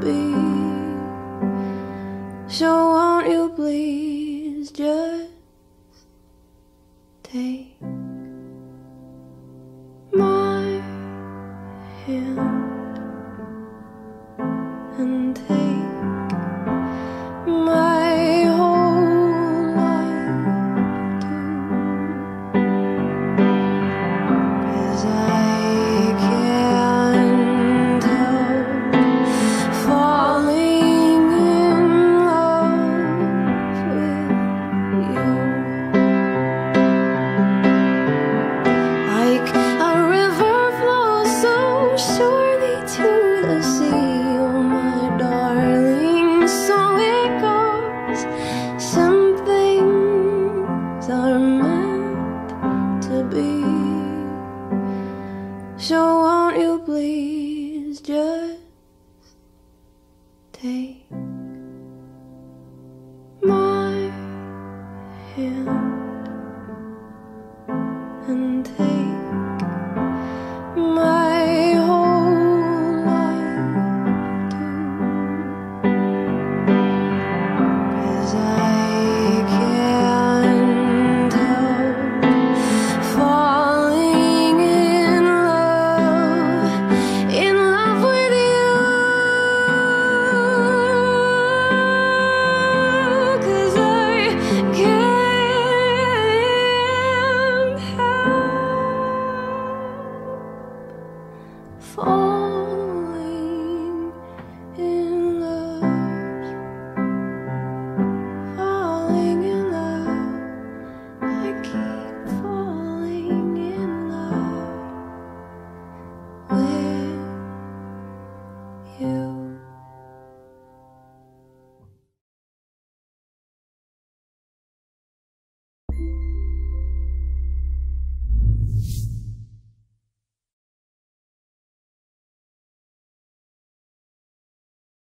to be. So won't you please just take my hand and take my whole life too, 'cause I can't help falling in love with you. Like a river flows so surely to the sea, oh my darling, so it goes. Some things are meant to be. So won't you please just take my hand and take my whole life too, 'cause I can't help falling in love with you, 'cause I can't. Falling in love, I keep falling in love with you.